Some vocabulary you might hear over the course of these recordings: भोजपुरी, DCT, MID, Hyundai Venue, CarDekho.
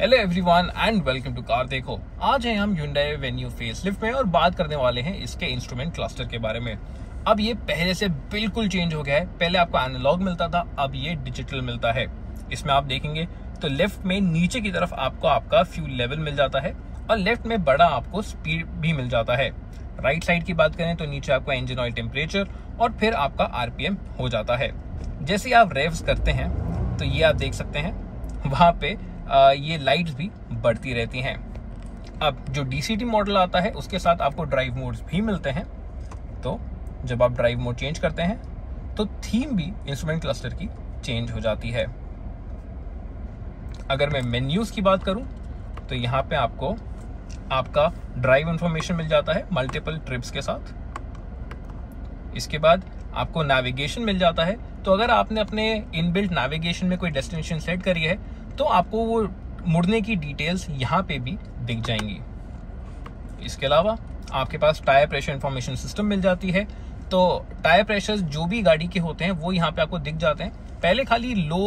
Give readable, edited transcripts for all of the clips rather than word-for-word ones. Hello everyone and welcome to car देखो। आज हैं हम Hyundai Venue फेसलिफ्ट में और बात करने वाले हैं इसके इंस्ट्रूमेंट क्लस्टर के बारे में। अब ये पहले से बिल्कुल चेंज हो गया है। पहले आपको एनालॉग मिलता था, अब ये डिजिटल मिलता है। इसमें आप देखेंगे तो लेफ्ट में नीचे की तरफ आपको आपका फ्यूल लेवल मिल जाता है और लेफ्ट में बड़ा आपको स्पीड भी मिल जाता है। राइट साइड की बात करें तो नीचे आपका इंजन ऑयल टेम्परेचर और फिर आपका आरपीएम हो जाता है। जैसे आप रेव्स करते हैं तो ये आप देख सकते हैं वहाँ पे ये लाइट्स भी बढ़ती रहती हैं। अब जो DCT मॉडल आता है उसके साथ आपको ड्राइव मोड्स भी मिलते हैं। तो जब आप ड्राइव मोड चेंज करते हैं तो थीम भी इंस्ट्रूमेंट क्लस्टर की चेंज हो जाती है। अगर मैं मेन्यूज़ की बात करूं तो यहाँ पे आपको आपका ड्राइव इंफॉर्मेशन मिल जाता है मल्टीपल ट्रिप्स के साथ। इसके बाद आपको नेविगेशन मिल जाता है। तो अगर आपने अपने इनबिल्ट नेविगेशन में कोई डेस्टिनेशन सेट करी है तो आपको वो मुड़ने की डिटेल्स यहाँ पे भी दिख जाएंगी। इसके अलावा आपके पास टायर प्रेशर इंफॉर्मेशन सिस्टम मिल जाती है। तो टायर प्रेशर्स जो भी गाड़ी के होते हैं वो यहाँ पे आपको दिख जाते हैं। पहले खाली लो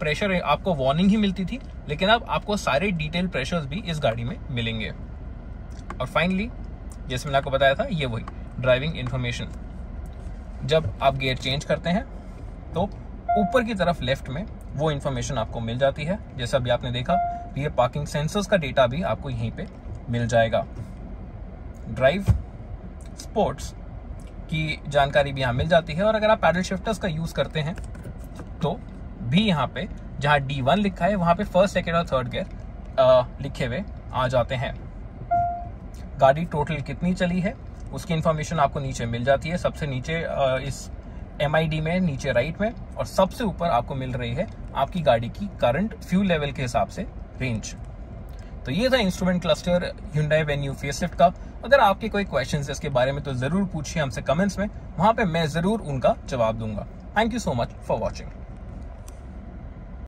प्रेशर आपको वार्निंग ही मिलती थी, लेकिन अब आपको सारे डिटेल प्रेशर्स भी इस गाड़ी में मिलेंगे। और फाइनली जैसे मैंने आपको बताया था, ये वही ड्राइविंग इंफॉर्मेशन। जब आप गियर चेंज करते हैं तो ऊपर की तरफ लेफ्ट में वो इन्फॉर्मेशन आपको मिल जाती है। जैसा अभी आपने देखा, ये पार्किंग सेंसर्स का डेटा भी आपको यहीं पे मिल जाएगा। ड्राइव स्पोर्ट्स की जानकारी भी यहाँ मिल जाती है। और अगर आप पैडल शिफ्टर्स का यूज़ करते हैं तो भी यहाँ पे जहाँ D1 लिखा है वहाँ पे फर्स्ट, सेकेंड और थर्ड गियर लिखे हुए आ जाते हैं। गाड़ी टोटल कितनी चली है उसकी इन्फॉर्मेशन आपको नीचे मिल जाती है। सबसे नीचे इस MID में नीचे राइट में, और सबसे ऊपर आपको मिल रही है आपकी गाड़ी की करंट फ्यूल लेवल के हिसाब से रेंज। तो ये था instrument cluster Hyundai Venue facelift का। अगर आपके कोई क्वेश्चंस इसके बारे में तो ज़रूर पूछिए हमसे कमेंट्स में, वहाँ पे मैं ज़रूर उनका जवाब दूंगा। Thank you so much for watching.